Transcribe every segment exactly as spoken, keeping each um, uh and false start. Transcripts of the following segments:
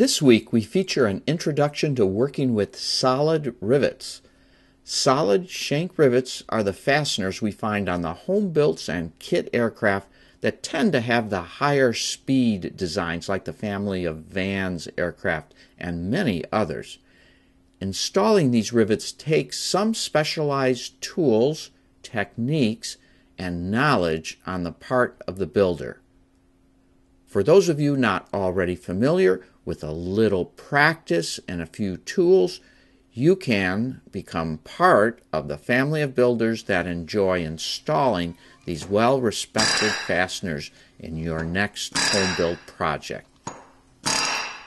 This week we feature an introduction to working with solid rivets. Solid shank rivets are the fasteners we find on the home-built and kit aircraft that tend to have the higher speed designs like the family of Vans aircraft and many others. Installing these rivets takes some specialized tools, techniques, and knowledge on the part of the builder. For those of you not already familiar, with a little practice and a few tools, you can become part of the family of builders that enjoy installing these well-respected fasteners in your next home build project.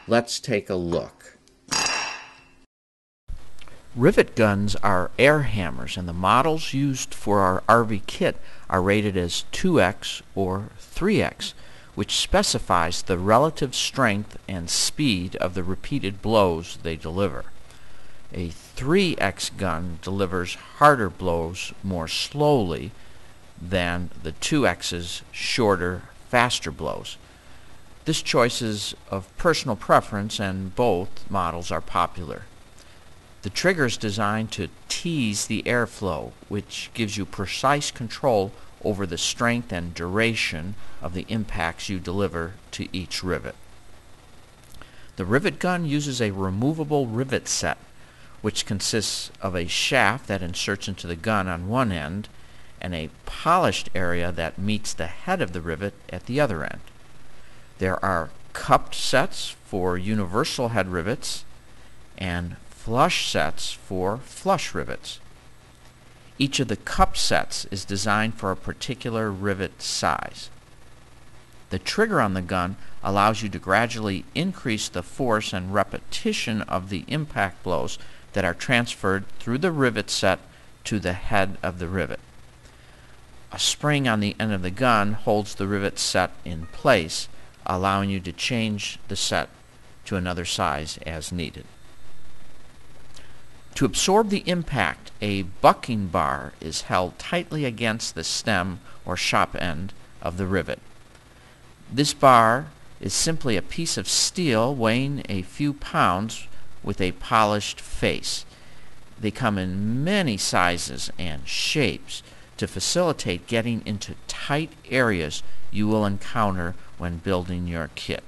Let's take a look. Rivet guns are air hammers, and the models used for our R V kit are rated as two X or three X. Which specifies the relative strength and speed of the repeated blows they deliver. A three X gun delivers harder blows more slowly than the two X's shorter, faster blows. This choice is of personal preference, and both models are popular. The trigger is designed to tease the airflow, which gives you precise control over the strength and duration of the impacts you deliver to each rivet. The rivet gun uses a removable rivet set, which consists of a shaft that inserts into the gun on one end and a polished area that meets the head of the rivet at the other end. There are cupped sets for universal head rivets and flush sets for flush rivets. Each of the cup sets is designed for a particular rivet size. The trigger on the gun allows you to gradually increase the force and repetition of the impact blows that are transferred through the rivet set to the head of the rivet. A spring on the end of the gun holds the rivet set in place, allowing you to change the set to another size as needed. To absorb the impact, a bucking bar is held tightly against the stem or shop end of the rivet. This bar is simply a piece of steel weighing a few pounds with a polished face. They come in many sizes and shapes to facilitate getting into tight areas you will encounter when building your kit.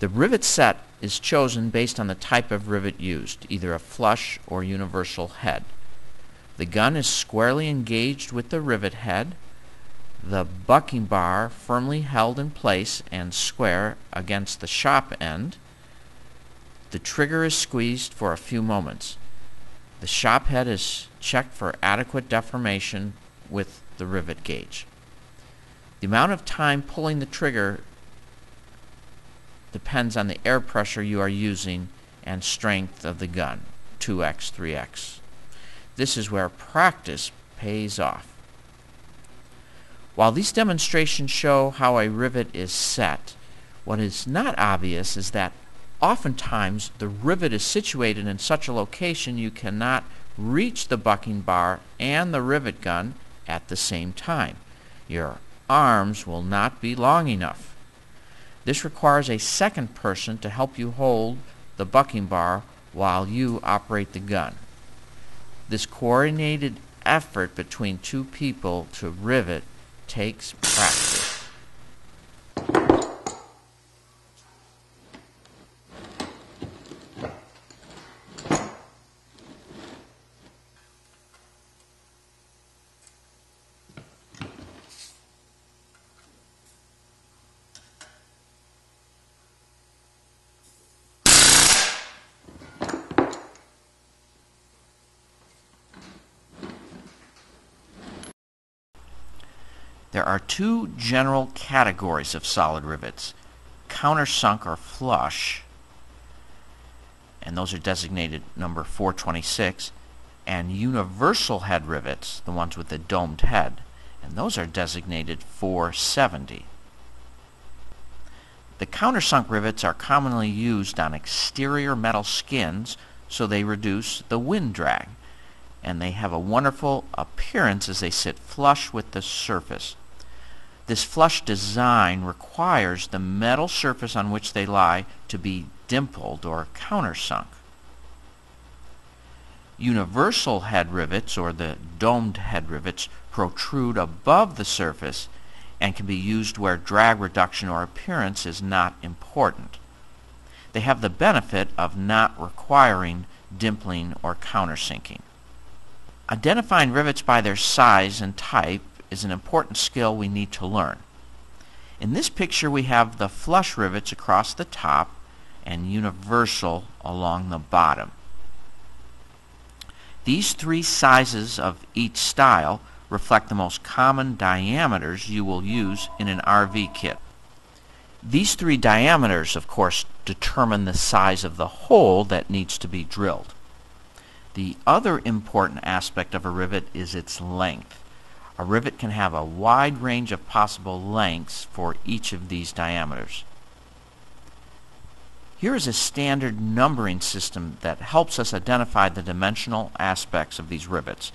The rivet set is chosen based on the type of rivet used, either a flush or universal head. The gun is squarely engaged with the rivet head, the bucking bar firmly held in place and square against the shop end. The trigger is squeezed for a few moments. The shop head is checked for adequate deformation with the rivet gauge. The amount of time pulling the trigger depends on the air pressure you are using and strength of the gun, two X, three X. This is where practice pays off. While these demonstrations show how a rivet is set, what is not obvious is that oftentimes the rivet is situated in such a location you cannot reach the bucking bar and the rivet gun at the same time. Your arms will not be long enough. This requires a second person to help you hold the bucking bar while you operate the gun. This coordinated effort between two people to rivet takes practice. There are two general categories of solid rivets, countersunk or flush, and those are designated number four twenty-six, and universal head rivets, the ones with the domed head, and those are designated four seventy. The countersunk rivets are commonly used on exterior metal skins, so they reduce the wind drag, and they have a wonderful appearance as they sit flush with the surface. This flush design requires the metal surface on which they lie to be dimpled or countersunk. Universal head rivets, or the domed head rivets, protrude above the surface and can be used where drag reduction or appearance is not important. They have the benefit of not requiring dimpling or countersinking. Identifying rivets by their size and type is an important skill we need to learn. In this picture we have the flush rivets across the top and universal along the bottom. These three sizes of each style reflect the most common diameters you will use in an R V kit. These three diameters, of course, determine the size of the hole that needs to be drilled. The other important aspect of a rivet is its length. A rivet can have a wide range of possible lengths for each of these diameters. Here is a standard numbering system that helps us identify the dimensional aspects of these rivets.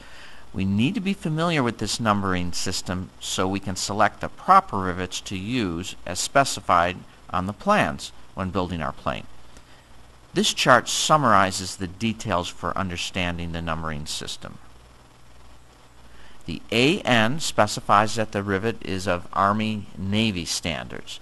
We need to be familiar with this numbering system so we can select the proper rivets to use as specified on the plans when building our plane. This chart summarizes the details for understanding the numbering system. The A N specifies that the rivet is of Army-Navy standards.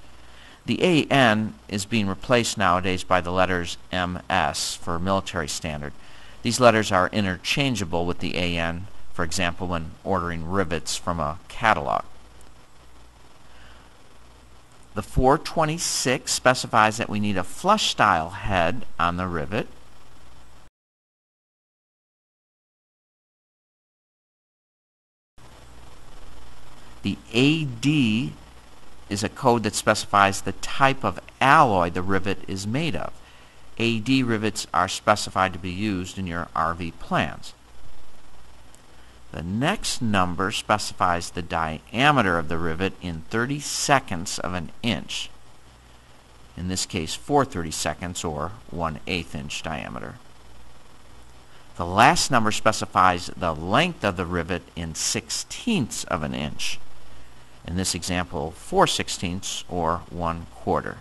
The A N is being replaced nowadays by the letters M S for military standard. These letters are interchangeable with the A N, for example, when ordering rivets from a catalog. The four twenty-six specifies that we need a flush style head on the rivet. The A D is a code that specifies the type of alloy the rivet is made of. A D rivets are specified to be used in your R V plans. The next number specifies the diameter of the rivet in thirty-seconds of an inch. In this case, four thirty-seconds, or one eighth inch diameter. The last number specifies the length of the rivet in sixteenths of an inch. In this example, four sixteenths, or one quarter.